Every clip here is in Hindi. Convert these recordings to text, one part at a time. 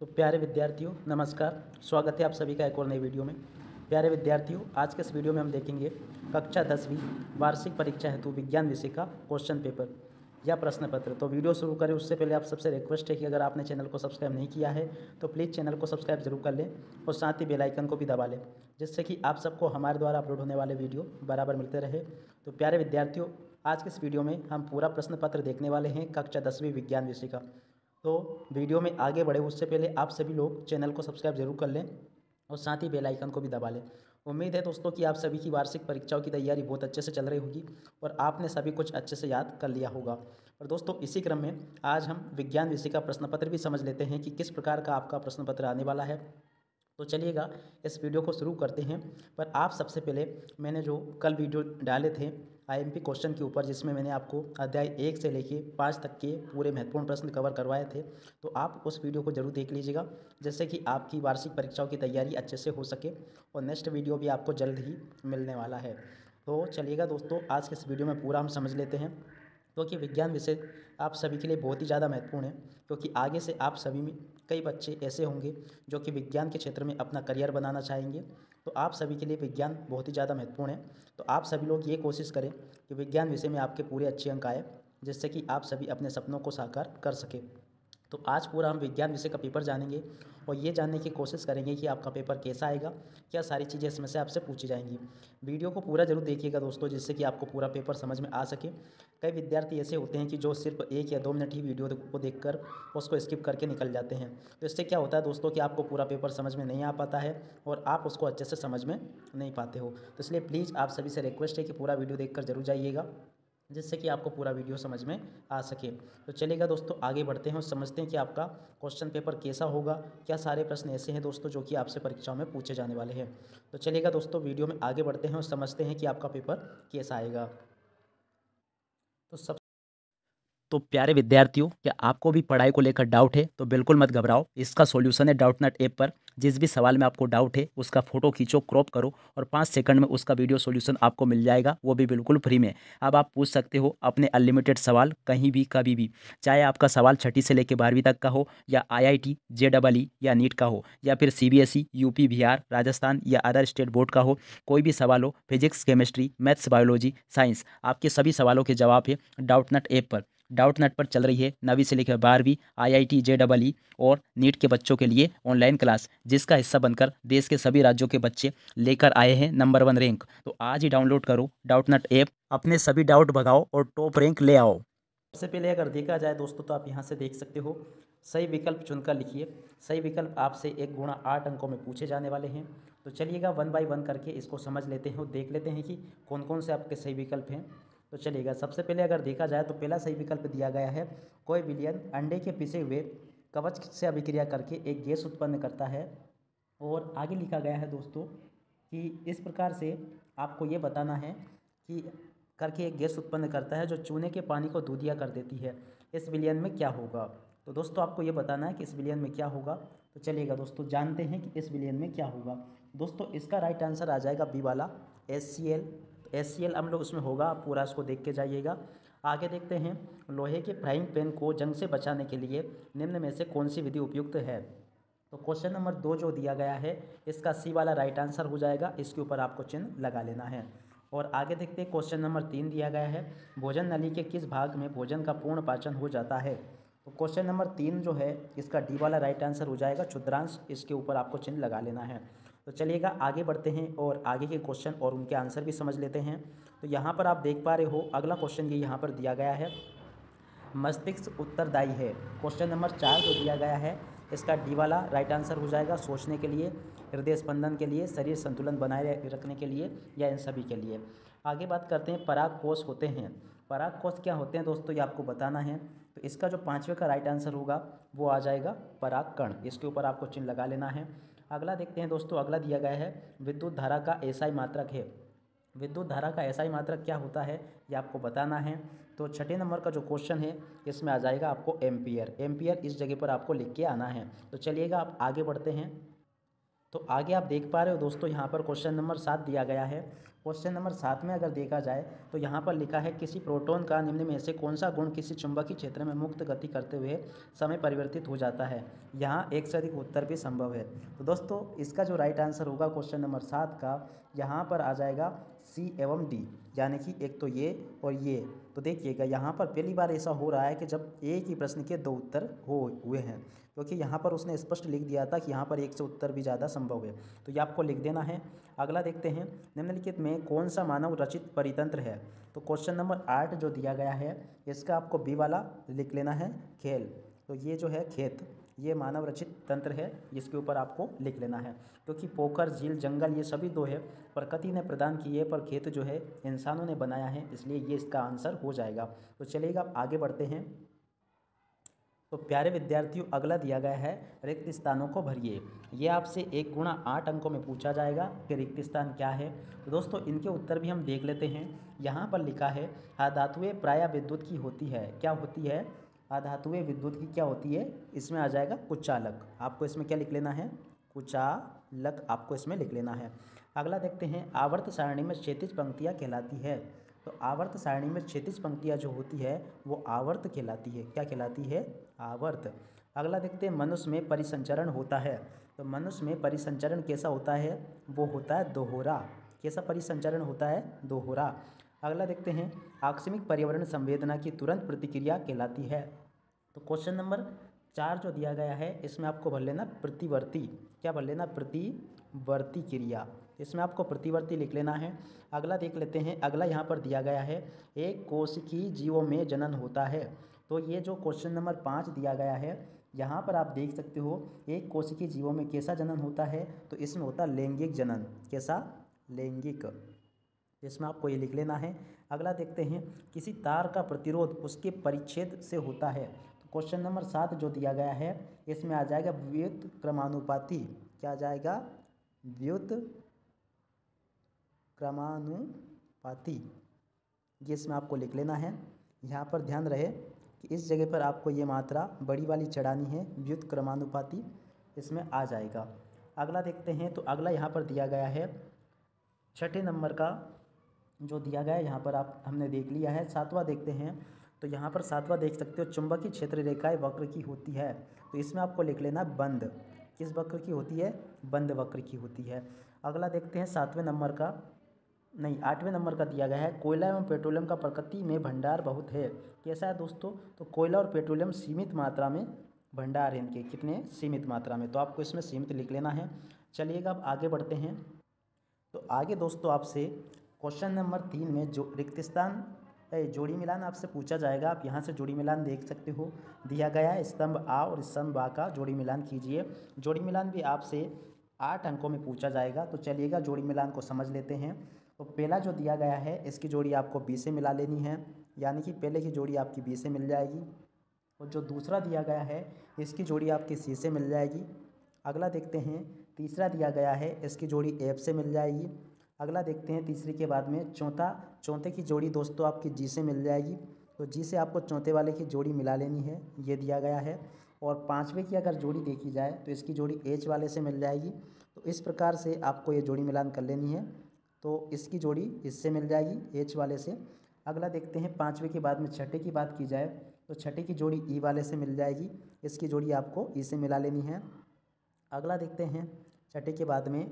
तो प्यारे विद्यार्थियों नमस्कार, स्वागत है आप सभी का एक और नई वीडियो में। प्यारे विद्यार्थियों, आज के इस वीडियो में हम देखेंगे कक्षा 10वीं वार्षिक परीक्षा हेतु विज्ञान विषय का क्वेश्चन पेपर या प्रश्न पत्र। तो वीडियो शुरू करें उससे पहले आप सबसे रिक्वेस्ट है कि अगर आपने चैनल को सब्सक्राइब नहीं किया है तो प्लीज़ चैनल को सब्सक्राइब जरूर कर लें और साथ ही बेल आइकन को भी दबा लें, जिससे कि आप सबको हमारे द्वारा अपलोड होने वाले वीडियो बराबर मिलते रहे। तो प्यारे विद्यार्थियों, आज के इस वीडियो में हम पूरा प्रश्न पत्र देखने वाले हैं कक्षा 10वीं विज्ञान विषय का। तो वीडियो में आगे बढ़े उससे पहले आप सभी लोग चैनल को सब्सक्राइब जरूर कर लें और साथ ही बेल आइकन को भी दबा लें। उम्मीद है दोस्तों कि आप सभी की वार्षिक परीक्षाओं की तैयारी बहुत अच्छे से चल रही होगी और आपने सभी कुछ अच्छे से याद कर लिया होगा। और दोस्तों, इसी क्रम में आज हम विज्ञान विषय का प्रश्न पत्र भी समझ लेते हैं कि किस प्रकार का आपका प्रश्न पत्र आने वाला है। तो चलिएगा इस वीडियो को शुरू करते हैं। पर आप सबसे पहले मैंने जो कल वीडियो डाले थे आईएमपी क्वेश्चन के ऊपर, जिसमें मैंने आपको अध्याय 1 से लेके 5 तक के पूरे महत्वपूर्ण प्रश्न कवर करवाए थे, तो आप उस वीडियो को जरूर देख लीजिएगा, जिससे कि आपकी वार्षिक परीक्षाओं की तैयारी अच्छे से हो सके। और नेक्स्ट वीडियो भी आपको जल्द ही मिलने वाला है। तो चलिएगा दोस्तों, आज के इस वीडियो में पूरा हम समझ लेते हैं, क्योंकि विज्ञान विषय आप सभी के लिए बहुत ही ज़्यादा महत्वपूर्ण है। क्योंकि आगे से आप सभी में कई बच्चे ऐसे होंगे जो कि विज्ञान के क्षेत्र में अपना करियर बनाना चाहेंगे। तो आप सभी के लिए विज्ञान बहुत ही ज़्यादा महत्वपूर्ण है। तो आप सभी लोग ये कोशिश करें कि विज्ञान विषय में आपके पूरे अच्छे अंक आए, जिससे कि आप सभी अपने सपनों को साकार कर सकें। तो आज पूरा हम विज्ञान विषय का पेपर जानेंगे और ये जानने की कोशिश करेंगे कि आपका पेपर कैसा आएगा, क्या सारी चीज़ें इसमें से आपसे पूछी जाएंगी। वीडियो को पूरा जरूर देखिएगा दोस्तों, जिससे कि आपको पूरा पेपर समझ में आ सके। कई विद्यार्थी ऐसे होते हैं कि जो सिर्फ 1 या 2 मिनट ही वीडियो को देखकर उसको स्किप करके निकल जाते हैं। तो इससे क्या होता है दोस्तों कि आपको पूरा पेपर समझ में नहीं आ पाता है और आप उसको अच्छे से समझ में नहीं पाते हो। तो इसलिए प्लीज़ आप सभी से रिक्वेस्ट है कि पूरा वीडियो देख कर जरूर जाइएगा, जिससे कि आपको पूरा वीडियो समझ में आ सके। तो चलेगा दोस्तों, आगे बढ़ते हैं और समझते हैं कि आपका क्वेश्चन पेपर कैसा होगा, क्या सारे प्रश्न ऐसे हैं दोस्तों जो कि आपसे परीक्षाओं में पूछे जाने वाले हैं। तो चलेगा दोस्तों, वीडियो में आगे बढ़ते हैं और समझते हैं कि आपका पेपर कैसा आएगा। तो प्यारे विद्यार्थियों, क्या आपको भी पढ़ाई को लेकर डाउट है? तो बिल्कुल मत घबराओ, इसका सॉल्यूशन है डाउटनट ऐप पर। जिस भी सवाल में आपको डाउट है उसका फोटो खींचो, क्रॉप करो और 5 सेकंड में उसका वीडियो सॉल्यूशन आपको मिल जाएगा, वो भी बिल्कुल फ्री में। अब आप पूछ सकते हो अपने अनलिमिटेड सवाल, कहीं भी कभी भी, चाहे आपका सवाल 6ठी से लेकर 12वीं तक का हो, या IIT JEE या नीट का हो, या फिर CBSE, UP, बिहार, राजस्थान या अदर स्टेट बोर्ड का हो। कोई भी सवाल हो, physics, chemistry, maths, biology, science, आपके सभी सवालों के जवाब है डाउटनट ऐप पर। डाउटनट पर चल रही है 9वीं से लेकर 12वीं, IIT JEE और नीट के बच्चों के लिए ऑनलाइन क्लास, जिसका हिस्सा बनकर देश के सभी राज्यों के बच्चे लेकर आए हैं नंबर 1 रैंक। तो आज ही डाउनलोड करो डाउटनट ऐप, अपने सभी डाउट भगाओ और टॉप रैंक ले आओ। सबसे पहले अगर देखा जाए दोस्तों, तो आप यहाँ से देख सकते हो, सही विकल्प चुनकर लिखिए। सही विकल्प आपसे 1 गुणा 8 अंकों में पूछे जाने वाले हैं। तो चलिएगा 1 बाई 1 करके इसको समझ लेते हैं और देख लेते हैं कि कौन कौन से आपके सही विकल्प हैं। तो चलिएगा, सबसे पहले अगर देखा जाए तो पहला सही विकल्प दिया गया है, कोई विलयन अंडे के पिसे हुए कवच से अभिक्रिया करके एक गैस उत्पन्न करता है। और आगे लिखा गया है दोस्तों कि इस प्रकार से आपको ये बताना है कि करके एक गैस उत्पन्न करता है जो चूने के पानी को दूधिया कर देती है, इस विलयन में क्या होगा। तो दोस्तों आपको ये बताना है कि इस विलयन में क्या होगा। तो चलिएगा दोस्तों, जानते हैं कि इस विलयन में क्या होगा। दोस्तों इसका राइट आंसर आ जाएगा बी वाला, HCl अम्ल उसमें होगा। आप पूरा इसको देख के जाइएगा। आगे देखते हैं, लोहे के फ्राइंग पैन को जंग से बचाने के लिए निम्न में से कौन सी विधि उपयुक्त है। तो क्वेश्चन नंबर 2 जो दिया गया है, इसका C वाला राइट आंसर हो जाएगा। इसके ऊपर आपको चिन्ह लगा लेना है। और आगे देखते हैं, क्वेश्चन नंबर 3 दिया गया है, भोजन नली के किस भाग में भोजन का पूर्ण पाचन हो जाता है। तो क्वेश्चन नंबर 3 जो है, इसका D वाला राइट आंसर हो जाएगा क्षुद्रांश। इसके ऊपर आपको चिन्ह लगा लेना है। तो चलिएगा आगे बढ़ते हैं और आगे के क्वेश्चन और उनके आंसर भी समझ लेते हैं। तो यहाँ पर आप देख पा रहे हो, अगला क्वेश्चन ये यहाँ पर दिया गया है, मस्तिष्क उत्तरदायी है। क्वेश्चन नंबर 4 जो दिया गया है, इसका D वाला राइट आंसर हो जाएगा सोचने के लिए, हृदय स्पंदन के लिए, शरीर संतुलन बनाए रखने के लिए, या इन सभी के लिए। आगे बात करते हैं, परागकोश होते हैं। परागकोश क्या होते हैं दोस्तों, ये आपको बताना है। तो इसका जो 5वें का राइट आंसर होगा वो आ जाएगा परागकण। इसके ऊपर आपको चिन्ह लगा लेना है। अगला देखते हैं दोस्तों, अगला दिया गया है, विद्युत धारा का एसआई मात्रक है। विद्युत धारा का एसआई मात्रक क्या होता है, ये आपको बताना है। तो 6ठे नंबर का जो क्वेश्चन है, इसमें आ जाएगा आपको एम्पियर। एम्पियर इस जगह पर आपको लिख के आना है। तो चलिएगा आप आगे बढ़ते हैं। तो आगे आप देख पा रहे हो दोस्तों, यहाँ पर क्वेश्चन नंबर 7 दिया गया है, क्वेश्चन नंबर 7 में अगर देखा जाए तो यहाँ पर लिखा है किसी प्रोटॉन का निम्न में से कौन सा गुण किसी चुंबकीय क्षेत्र में मुक्त गति करते हुए समय परिवर्तित हो जाता है। यहाँ एक से अधिक उत्तर भी संभव है। तो दोस्तों इसका जो राइट आंसर होगा क्वेश्चन नंबर 7 का यहाँ पर आ जाएगा सी एवं डी, यानी कि एक तो ये और ये। तो देखिएगा यहाँ पर पहली बार ऐसा हो रहा है कि जब एक ही प्रश्न के दो उत्तर हुए हैं, क्योंकि यहाँ पर उसने स्पष्ट लिख दिया था कि यहाँ पर एक से उत्तर भी ज़्यादा संभव है, तो ये आपको लिख देना है। अगला देखते हैं, निम्नलिखित में कौन सा मानव रचित परितंत्र है। तो क्वेश्चन नंबर 8 जो दिया गया है इसका आपको बी वाला लिख लेना है, खेल। तो ये जो है खेत, ये मानव रचित तंत्र है, जिसके ऊपर आपको लिख लेना है, क्योंकि पोखर, झील, जंगल ये सभी दो है, प्रकृति ने प्रदान किए, पर खेत जो है इंसानों ने बनाया है, इसलिए ये इसका आंसर हो जाएगा। तो चलिएगा आप आगे बढ़ते हैं। तो प्यारे विद्यार्थियों अगला दिया गया है रिक्त स्थानों को भरिए। ये आपसे 1 गुणा 8 अंकों में पूछा जाएगा कि रिक्त स्थान क्या है। तो दोस्तों इनके उत्तर भी हम देख लेते हैं। यहाँ पर लिखा है धातुएँ प्राय विद्युत की होती है, क्या होती है? अधातुएं विद्युत की क्या होती है? इसमें आ जाएगा कुचालक। आपको इसमें क्या लिख लेना है? कुचालक आपको इसमें लिख लेना है। अगला देखते हैं, आवर्त सारणी में क्षैतिज पंक्तियाँ कहलाती है। तो आवर्त सारणी में क्षैतिज पंक्तियाँ जो होती है वो आवर्त कहलाती है। क्या कहलाती है? आवर्त। अगला देखते हैं, मनुष्य में परिसंचरण होता है। तो मनुष्य में परिसंचरण कैसा होता है? वो होता है दोहरा। कैसा परिसंचरण होता है? दोहरा। अगला देखते हैं, आकस्मिक पर्यावरण संवेदना की तुरंत प्रतिक्रिया कहलाती है। तो क्वेश्चन नंबर 4 जो दिया गया है इसमें आपको भर लेना प्रतिवर्ती। क्या भर लेना? प्रतिवर्ती क्रिया। इसमें आपको प्रतिवर्ती लिख लेना है। अगला देख लेते हैं, अगला यहाँ पर दिया गया है एक कोशिकीय जीवों में जनन होता है। तो ये जो क्वेश्चन नंबर 5 दिया गया है यहाँ पर आप देख सकते हो एक कोशिकीय जीवों में कैसा जनन होता है, तो इसमें होता है लैंगिक जनन। कैसा? लैंगिक। इसमें आपको ये लिख लेना है। अगला देखते हैं, किसी तार का प्रतिरोध उसके परिच्छेद से होता है। तो क्वेश्चन नंबर 7 जो दिया गया है इसमें आ जाएगा व्युत क्रमानुपाती। क्या आ जाएगा? व्युत क्रमानुपाती। ये इसमें आपको लिख लेना है। यहाँ पर ध्यान रहे कि इस जगह पर आपको ये मात्रा बड़ी वाली चढ़ानी है, व्युत क्रमानुपाती इसमें आ जाएगा। अगला देखते हैं, तो अगला यहाँ पर दिया गया है 6ठे नंबर का जो दिया गया है यहाँ पर आप हमने देख लिया है। 7वां देखते हैं, तो यहाँ पर 7वां देख सकते हो, चुंबकीय क्षेत्र रेखाएं वक्र की होती है। तो इसमें आपको लिख लेना बंद। किस वक्र की होती है? बंद वक्र की होती है। अगला देखते हैं 8वें नंबर का दिया गया है कोयला एवं पेट्रोलियम का प्रकृति में भंडार बहुत है। कैसा है दोस्तों? तो कोयला और पेट्रोलियम सीमित मात्रा में भंडार है इनके। कितने? सीमित मात्रा में। तो आपको इसमें सीमित लिख लेना है। चलिएगा अब आगे बढ़ते हैं। तो आगे दोस्तों आपसे क्वेश्चन नंबर 3 में जो रिक्त स्थान जोड़ी मिलान आपसे पूछा जाएगा। आप यहाँ से जोड़ी मिलान देख सकते हो, दिया गया है स्तंभ आ और स्तंभ बा का जोड़ी मिलान कीजिए। जोड़ी मिलान भी आपसे 8 अंकों में पूछा जाएगा। तो चलिएगा जोड़ी मिलान को समझ लेते हैं। तो पहला जो दिया गया है इसकी जोड़ी आपको बी से मिला लेनी है, यानी कि पहले की जोड़ी आपकी बी से मिल जाएगी। और जो दूसरा दिया गया है इसकी जोड़ी आपकी सी से मिल जाएगी। अगला देखते हैं, तीसरा दिया गया है इसकी जोड़ी एफ से मिल जाएगी। अगला देखते हैं, तीसरे के बाद में चौथे की जोड़ी दोस्तों आपकी जी से मिल जाएगी। तो जी से आपको चौथे वाले की जोड़ी मिला लेनी है, ये दिया गया है। और 5वें की अगर जोड़ी देखी जाए तो इसकी जोड़ी एच वाले से मिल जाएगी। तो इस प्रकार से आपको ये जोड़ी मिलान कर लेनी है। तो इसकी जोड़ी इससे मिल जाएगी, एच वाले से। अगला देखते हैं, 5वें के बाद में 6ठे की बात की जाए तो 6ठे की जोड़ी ई वाले से मिल जाएगी। इसकी जोड़ी आपको ई से मिला लेनी है। अगला देखते हैं, 6ठे के बाद में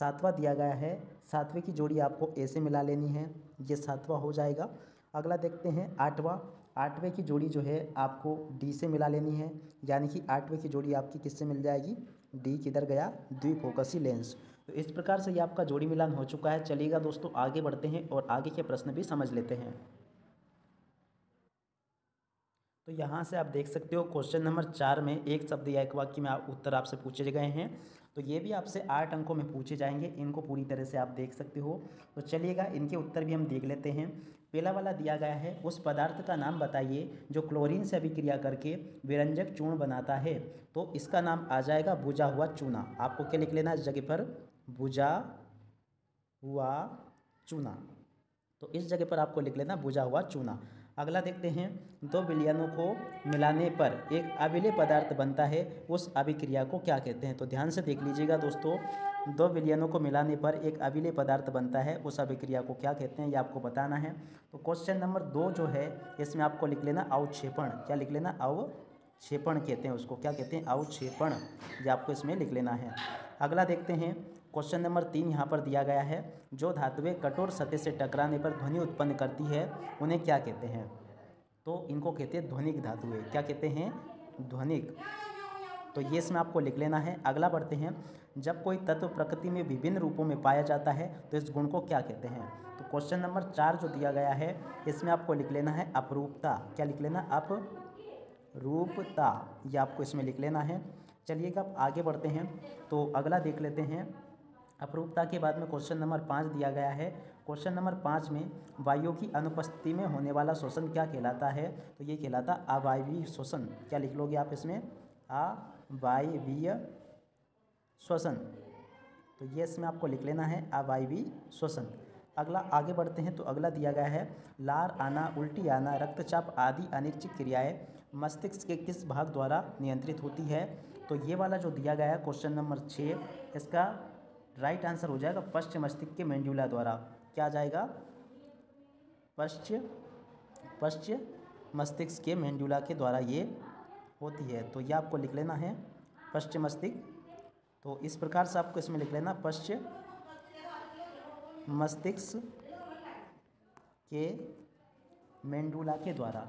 7वां दिया गया है, 7वें की जोड़ी आपको ए से मिला लेनी है, ये 7वां हो जाएगा। अगला देखते हैं 8वें की जोड़ी जो है आपको डी से मिला लेनी है, यानी कि 8वें की जोड़ी आपकी किससे मिल जाएगी? डी। किधर गया? द्विफोकसी लेंस। तो इस प्रकार से ये आपका जोड़ी मिलान हो चुका है। चलिएगा दोस्तों आगे बढ़ते हैं और आगे के प्रश्न भी समझ लेते हैं। तो यहाँ से आप देख सकते हो क्वेश्चन नंबर 4 में एक शब्द या एक वाक्य में उत्तर आपसे पूछे गए हैं। तो ये भी आपसे 8 अंकों में पूछे जाएंगे, इनको पूरी तरह से आप देख सकते हो। तो चलिएगा इनके उत्तर भी हम देख लेते हैं। पहला वाला दिया गया है, उस पदार्थ का नाम बताइए जो क्लोरीन से अभिक्रिया करके विरंजक चूर्ण बनाता है। तो इसका नाम आ जाएगा बुझा हुआ चूना। आपको क्या लिख लेना है इस जगह पर? बुझा हुआ चूना। तो इस जगह पर आपको लिख लेना बुझा हुआ चूना। अगला देखते हैं, दो विलयनों को मिलाने पर एक अविलेय पदार्थ बनता है, उस अभिक्रिया को क्या कहते हैं। तो ध्यान से देख लीजिएगा दोस्तों, दो विलयनों को मिलाने पर एक अविलेय पदार्थ बनता है, उस अभिक्रिया को क्या कहते हैं, ये आपको बताना है। तो क्वेश्चन नंबर 2 जो है इसमें आपको लिख लेना अवक्षेपण, क्या लिख लेना, अवक्षेपण कहते हैं उसको, क्या कहते हैं, अवक्षेपण, ये आपको इसमें लिख लेना है। अगला देखते हैं क्वेश्चन नंबर 3 यहाँ पर दिया गया है, जो धातुएं कठोर सतह से टकराने पर ध्वनि उत्पन्न करती है उन्हें क्या कहते हैं। तो इनको कहते हैं ध्वनिक धातुएं, क्या कहते हैं, ध्वनिक, तो ये इसमें आपको लिख लेना है। अगला बढ़ते हैं, जब कोई तत्व प्रकृति में विभिन्न रूपों में पाया जाता है तो इस गुण को क्या कहते हैं। तो क्वेश्चन नंबर 4 जो दिया गया है इसमें आपको लिख लेना है अपरूपता, क्या लिख लेना, अपरूपता, ये आपको इसमें लिख लेना है। चलिएगा आगे बढ़ते हैं, तो अगला देख लेते हैं। अपरूपता के बाद में क्वेश्चन नंबर 5 दिया गया है, क्वेश्चन नंबर 5 में वायु की अनुपस्थिति में होने वाला शोषण क्या कहलाता है। तो ये कहलाता अवायवीय शोषण, क्या लिख लोगे आप इसमें, अवायवीय श्वसन, तो ये इसमें आपको लिख लेना है अवायवीय श्वसन। अगला आगे बढ़ते हैं, तो अगला दिया गया है, लार आना, उल्टी आना, रक्तचाप आदि अनैच्छिक क्रियाएं मस्तिष्क के किस भाग द्वारा नियंत्रित होती है। तो ये वाला जो दिया गया है क्वेश्चन नंबर 6, इसका राइट आंसर हो जाएगा पश्च मस्तिष्क के मेंडुला द्वारा, क्या आ जाएगा, पश्च मस्तिष्क के मेंडुला के द्वारा ये होती है। तो ये आपको लिख लेना है पश्च मस्तिष्क, तो इस प्रकार से आपको इसमें लिख लेना पश्च मस्तिष्क के मेंडुला के द्वारा,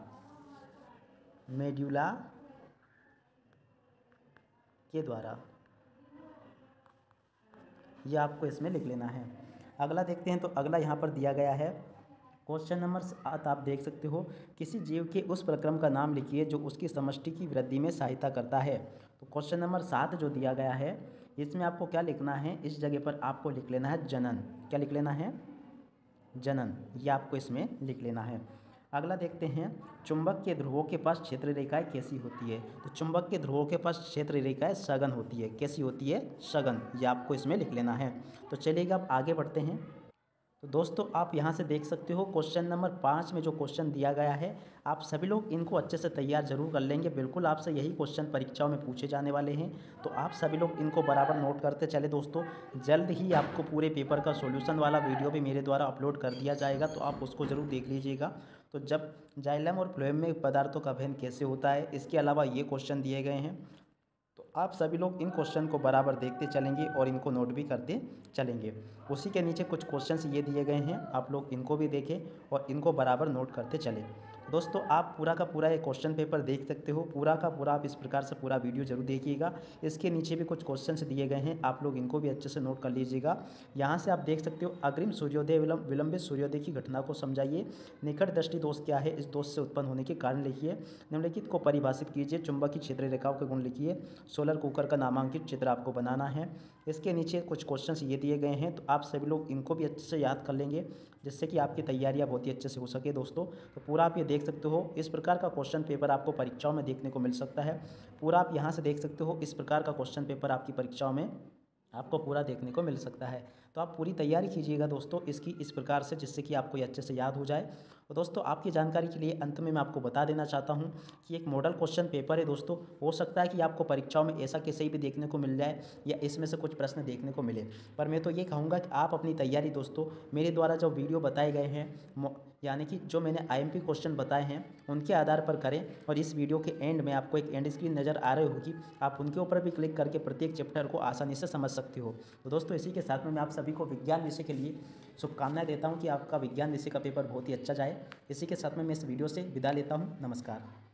मेडुला के द्वारा, ये आपको इसमें लिख लेना है। अगला देखते हैं, तो अगला यहाँ पर दिया गया है क्वेश्चन नंबर 7, आप देख सकते हो, किसी जीव के उस प्रक्रम का नाम लिखिए जो उसकी समष्टि की वृद्धि में सहायता करता है। तो क्वेश्चन नंबर 7 जो दिया गया है इसमें आपको क्या लिखना है, इस जगह पर आपको लिख लेना है जनन, क्या लिख लेना है, जनन, ये आपको इसमें लिख लेना है। अगला देखते हैं, चुंबक के ध्रुवों के पास क्षेत्र रेखाएं कैसी होती है। तो चुंबक के ध्रुवों के पास क्षेत्र रेखाएं सघन होती है, कैसी होती है, सघन, ये आपको इसमें लिख लेना है। तो चलिएगा आप आगे बढ़ते हैं, तो दोस्तों आप यहां से देख सकते हो क्वेश्चन नंबर 5 में जो क्वेश्चन दिया गया है, आप सभी लोग इनको अच्छे से तैयार ज़रूर कर लेंगे, बिल्कुल आपसे यही क्वेश्चन परीक्षाओं में पूछे जाने वाले हैं, तो आप सभी लोग इनको बराबर नोट करते चले दोस्तों। जल्द ही आपको पूरे पेपर का सॉल्यूशन वाला वीडियो भी मेरे द्वारा अपलोड कर दिया जाएगा, तो आप उसको ज़रूर देख लीजिएगा। तो जब जाइलम और फ्लोएम में पदार्थों का वहन कैसे होता है, इसके अलावा ये क्वेश्चन दिए गए हैं, तो आप सभी लोग इन क्वेश्चन को बराबर देखते चलेंगे और इनको नोट भी करते चलेंगे। उसी के नीचे कुछ क्वेश्चंस ये दिए गए हैं, आप लोग इनको भी देखें और इनको बराबर नोट करते चलें। दोस्तों आप पूरा का पूरा ये क्वेश्चन पेपर देख सकते हो, पूरा का पूरा आप इस प्रकार से पूरा वीडियो जरूर देखिएगा। इसके नीचे भी कुछ क्वेश्चंस दिए गए हैं, आप लोग इनको भी अच्छे से नोट कर लीजिएगा। यहाँ से आप देख सकते हो, अग्रिम सूर्योदय विलंबित सूर्योदय की घटना को समझाइए, निकट दृष्टि दोष क्या है, इस दोष से उत्पन्न होने के कारण लिखिए, निम्नलिखित को परिभाषित कीजिए, चुंबक की क्षेत्र रेखाओं के गुण लिखिए, सोलर कुकर का नामांकित चित्र आपको बनाना है। इसके नीचे कुछ क्वेश्चंस ये दिए गए हैं, तो आप सभी लोग इनको भी अच्छे से याद कर लेंगे, जिससे कि आपकी तैयारियाँ बहुत ही अच्छे से हो सके दोस्तों। तो पूरा आप ये देख सकते हो, इस प्रकार का क्वेश्चन पेपर आपको परीक्षाओं में देखने को मिल सकता है। पूरा आप यहाँ से देख सकते हो, इस प्रकार का क्वेश्चन पेपर आपकी परीक्षाओं में आपको पूरा देखने को मिल सकता है। तो आप पूरी तैयारी कीजिएगा दोस्तों इसकी, इस प्रकार से, जिससे कि आपको ये अच्छे से याद हो जाए। तो दोस्तों आपकी जानकारी के लिए अंत में मैं आपको बता देना चाहता हूं कि एक मॉडल क्वेश्चन पेपर है दोस्तों, हो सकता है कि आपको परीक्षाओं में ऐसा कैसे भी देखने को मिल जाए या इसमें से कुछ प्रश्न देखने को मिले, पर मैं तो ये कहूँगा कि आप अपनी तैयारी दोस्तों, मेरे द्वारा जो वीडियो बताए गए हैं, यानी कि जो मैंने IMP क्वेश्चन बताए हैं, उनके आधार पर करें। और इस वीडियो के एंड में आपको एक एंड स्क्रीन नज़र आ रही होगी, आप उनके ऊपर भी क्लिक करके प्रत्येक चैप्टर को आसानी से समझ सकते हो। तो दोस्तों इसी के साथ में मैं आप सभी को विज्ञान विषय के लिए शुभकामनाएं देता हूं कि आपका विज्ञान विषय का पेपर बहुत ही अच्छा जाए। इसी के साथ में मैं इस वीडियो से विदा लेता हूं। नमस्कार।